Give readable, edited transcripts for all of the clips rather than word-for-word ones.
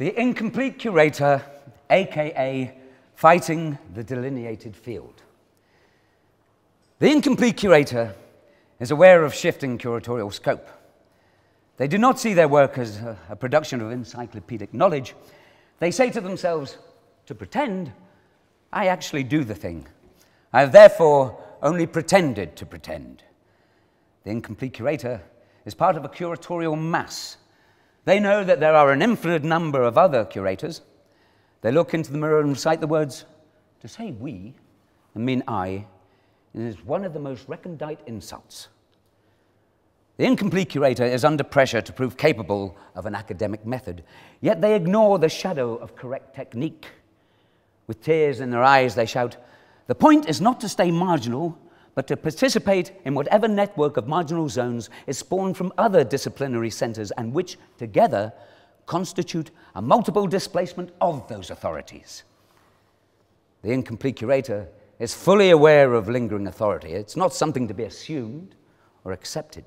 The Incomplete Curator, a.k.a. Fighting the Delineated Field. The Incomplete Curator is aware of shifting curatorial scope. They do not see their work as a production of encyclopedic knowledge. They say to themselves, to pretend, I actually do the thing. I have therefore only pretended to pretend. The Incomplete Curator is part of a curatorial mass. They know that there are an infinite number of other curators. They look into the mirror and recite the words, to say we and mean I, is one of the most recondite insults. The Incomplete Curator is under pressure to prove capable of an academic method, yet they ignore the shadow of correct technique. With tears in their eyes, they shout, the point is not to stay marginal, but to participate in whatever network of marginal zones is spawned from other disciplinary centers and which, together, constitute a multiple displacement of those authorities. The Incomplete Curator is fully aware of lingering authority. It's not something to be assumed or accepted.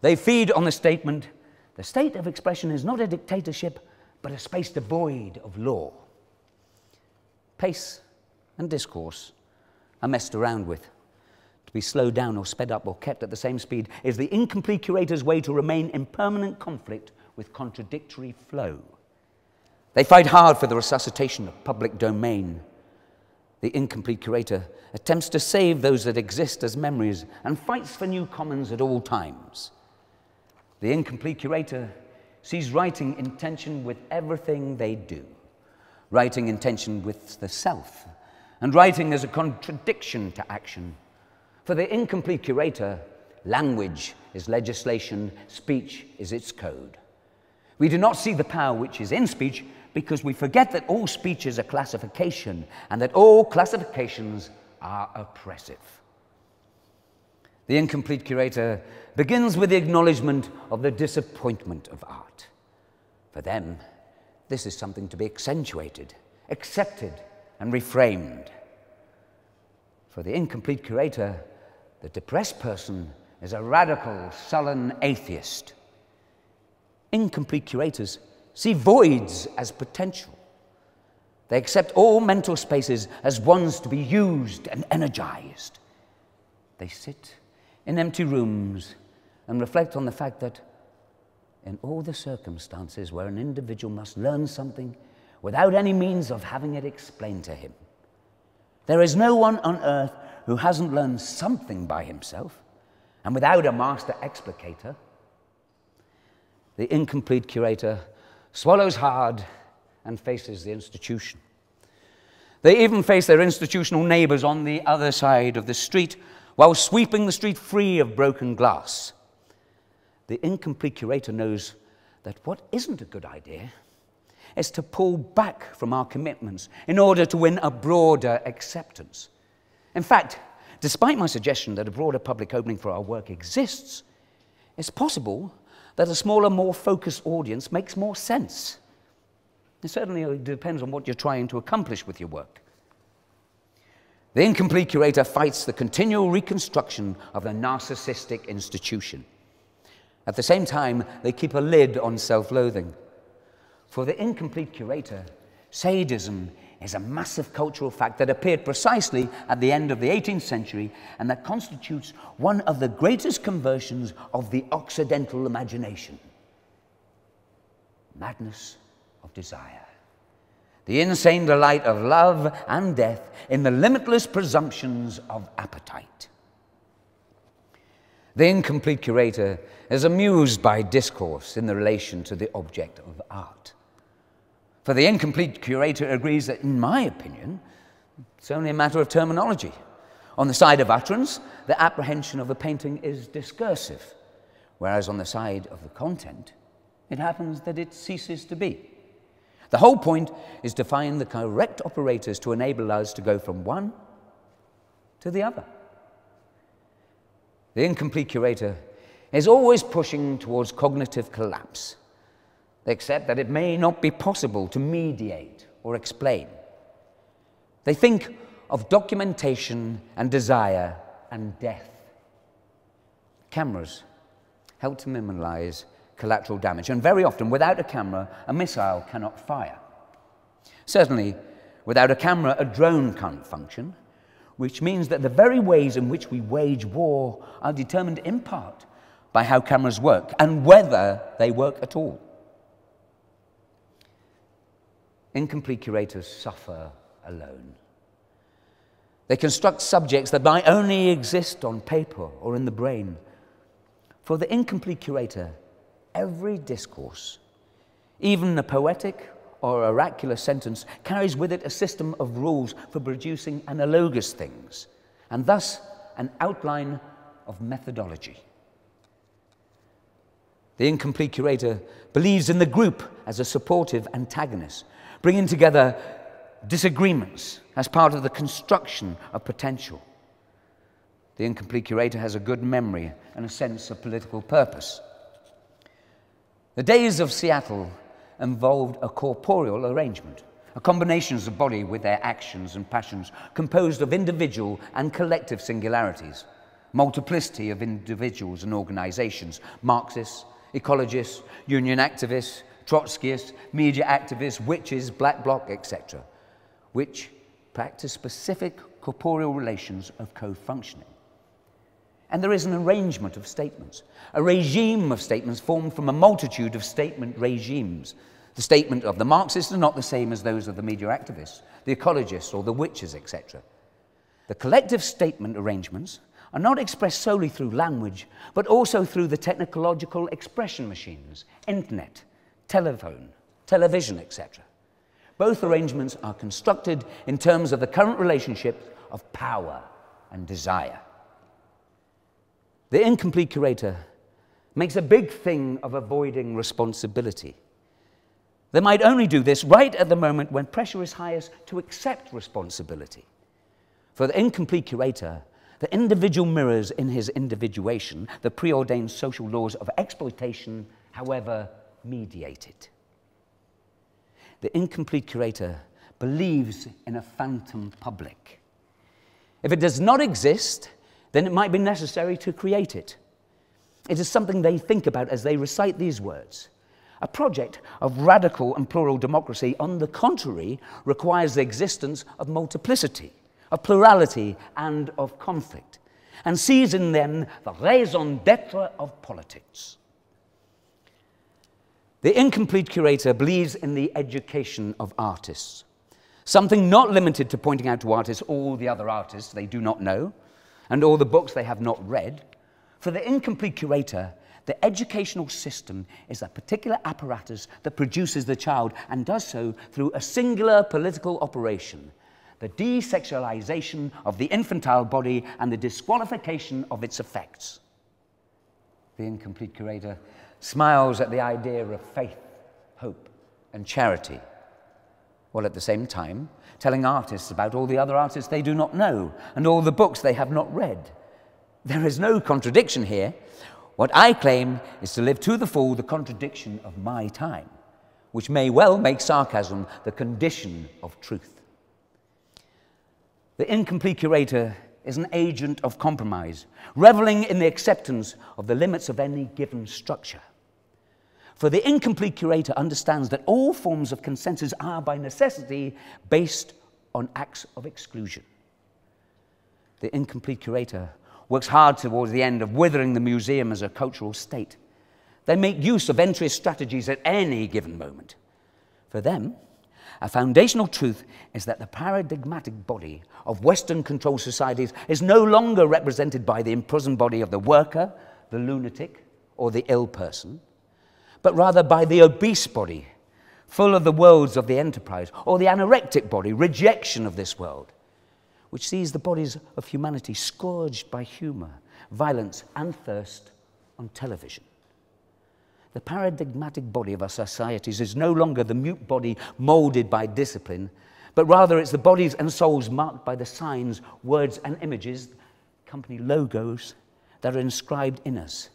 They feed on the statement, the state of expression is not a dictatorship, but a space devoid of law. Pace and discourse are messed around with. To be slowed down or sped up or kept at the same speed is the Incomplete Curator's way to remain in permanent conflict with contradictory flow. They fight hard for the resuscitation of public domain. The Incomplete Curator attempts to save those that exist as memories and fights for new commons at all times. The Incomplete Curator sees writing in tension with everything they do, writing in tension with the self, and writing as a contradiction to action. For the Incomplete Curator, language is legislation, speech is its code. We do not see the power which is in speech because we forget that all speech is a classification and that all classifications are oppressive. The Incomplete Curator begins with the acknowledgement of the disappointment of art. For them, this is something to be accentuated, accepted, and reframed. For the Incomplete Curator, the depressed person is a radical, sullen atheist. Incomplete curators see voids as potential. They accept all mental spaces as ones to be used and energized. They sit in empty rooms and reflect on the fact that in all the circumstances where an individual must learn something without any means of having it explained to him, there is no one on earth who hasn't learned something by himself, and without a master explicator. The Incomplete Curator swallows hard and faces the institution. They even face their institutional neighbors on the other side of the street while sweeping the street free of broken glass. The Incomplete Curator knows that what isn't a good idea is to pull back from our commitments in order to win a broader acceptance. In fact, despite my suggestion that a broader public opening for our work exists, it's possible that a smaller, more focused audience makes more sense. It certainly depends on what you're trying to accomplish with your work. The Incomplete Curator fights the continual reconstruction of the narcissistic institution. At the same time, they keep a lid on self-loathing. For the Incomplete Curator, sadism is a massive cultural fact that appeared precisely at the end of the 18th century and that constitutes one of the greatest conversions of the Occidental imagination. Madness of desire. The insane delight of love and death in the limitless presumptions of appetite. The Incomplete Curator is amused by discourse in the relation to the object of art. For the Incomplete Curator agrees that, in my opinion, it's only a matter of terminology. On the side of utterance, the apprehension of a painting is discursive, whereas on the side of the content, it happens that it ceases to be. The whole point is to find the correct operators to enable us to go from one to the other. The Incomplete Curator is always pushing towards cognitive collapse. They accept that it may not be possible to mediate or explain. They think of documentation and desire and death. Cameras help to minimize collateral damage. And very often, without a camera, a missile cannot fire. Certainly, without a camera, a drone can't function, which means that the very ways in which we wage war are determined in part by how cameras work and whether they work at all. Incomplete curators suffer alone. They construct subjects that might only exist on paper or in the brain. For the incomplete curator, every discourse, even a poetic or oracular sentence, carries with it a system of rules for producing analogous things, and thus an outline of methodology. The incomplete curator believes in the group as a supportive antagonist, bringing together disagreements as part of the construction of potential. The incomplete curator has a good memory and a sense of political purpose. The days of Seattle involved a corporeal arrangement, a combination of the body with their actions and passions, composed of individual and collective singularities, multiplicity of individuals and organizations, Marxists, ecologists, union activists, Trotskyists, media activists, witches, black bloc, etc., which practice specific corporeal relations of co-functioning. And there is an arrangement of statements, a regime of statements formed from a multitude of statement regimes. The statement of the Marxists are not the same as those of the media activists, the ecologists, or the witches, etc. The collective statement arrangements are not expressed solely through language, but also through the technological expression machines, internet, telephone, television, etc. Both arrangements are constructed in terms of the current relationship of power and desire. The incomplete curator makes a big thing of avoiding responsibility. They might only do this right at the moment when pressure is highest to accept responsibility. For the incomplete curator, the individual mirrors in his individuation the preordained social laws of exploitation, however mediated. The incomplete curator believes in a phantom public. If it does not exist, then it might be necessary to create it. It is something they think about as they recite these words. A project of radical and plural democracy, on the contrary, requires the existence of multiplicity, of plurality, and of conflict, and sees in them the raison d'être of politics. The incomplete curator believes in the education of artists, something not limited to pointing out to artists all the other artists they do not know, and all the books they have not read. For the incomplete curator, the educational system is a particular apparatus that produces the child and does so through a singular political operation, the desexualization of the infantile body and the disqualification of its effects. The incomplete curator smiles at the idea of faith, hope, and charity, while at the same time telling artists about all the other artists they do not know and all the books they have not read. There is no contradiction here. What I claim is to live to the full the contradiction of my time, which may well make sarcasm the condition of truth. The incomplete curator is an agent of compromise, reveling in the acceptance of the limits of any given structure. For the incomplete curator understands that all forms of consensus are, by necessity, based on acts of exclusion. The incomplete curator works hard towards the end of withering the museum as a cultural state. They make use of entryist strategies at any given moment. For them, a foundational truth is that the paradigmatic body of Western controlled societies is no longer represented by the imprisoned body of the worker, the lunatic, or the ill person, but rather by the obese body, full of the worlds of the enterprise, or the anorectic body, rejection of this world, which sees the bodies of humanity scourged by humor, violence, and thirst on television. The paradigmatic body of our societies is no longer the mute body molded by discipline, but rather it's the bodies and souls marked by the signs, words, and images, company logos, that are inscribed in us.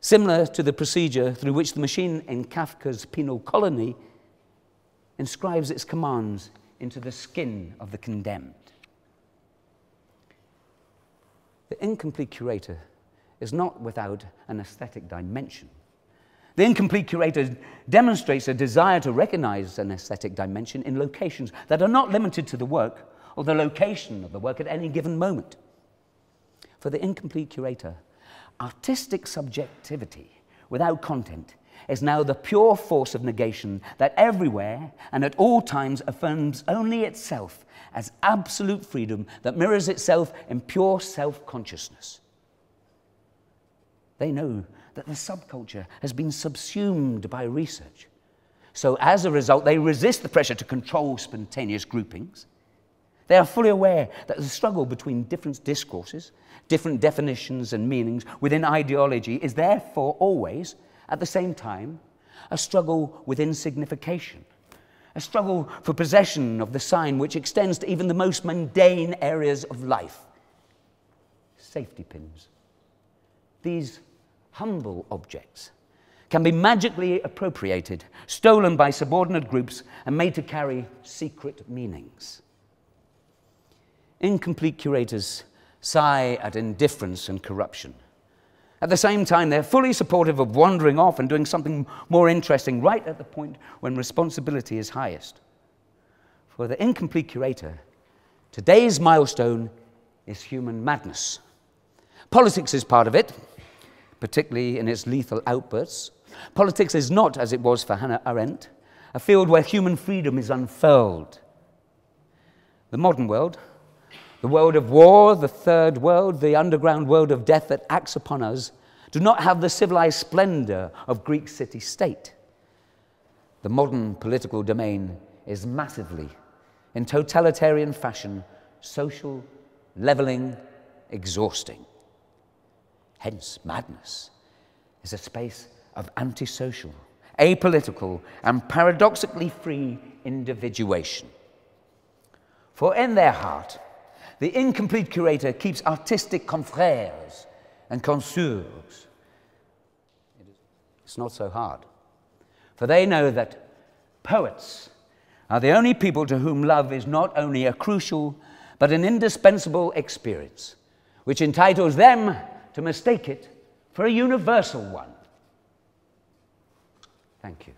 Similar to the procedure through which the machine in Kafka's Penal Colony inscribes its commands into the skin of the condemned. The incomplete curator is not without an aesthetic dimension, The incomplete curator demonstrates a desire to recognize an aesthetic dimension in locations that are not limited to the work or the location of the work at any given moment. For the incomplete curator, artistic subjectivity without content is now the pure force of negation that everywhere and at all times affirms only itself as absolute freedom that mirrors itself in pure self-consciousness. They know that the subculture has been subsumed by research. So as a result, they resist the pressure to control spontaneous groupings. They are fully aware that the struggle between different discourses, different definitions and meanings within ideology is therefore always, at the same time, a struggle within signification, a struggle for possession of the sign which extends to even the most mundane areas of life. Safety pins. These humble objects can be magically appropriated, stolen by subordinate groups, and made to carry secret meanings. Incomplete curators sigh at indifference and corruption. At the same time, they're fully supportive of wandering off and doing something more interesting right at the point when responsibility is highest. For the incomplete curator, today's milestone is human madness. Politics is part of it, particularly in its lethal outbursts. Politics is not, as it was for Hannah Arendt, a field where human freedom is unfurled. The modern world, the world of war, the third world, the underground world of death that acts upon us, do not have the civilized splendor of Greek city-state. The modern political domain is massively, in totalitarian fashion, social, leveling, exhausting. Hence, madness is a space of antisocial, apolitical, and paradoxically free individuation. For in their heart, the incomplete curator keeps artistic confrères and consoeurs. It's not so hard, for they know that poets are the only people to whom love is not only a crucial but an indispensable experience, which entitles them to mistake it for a universal one. Thank you.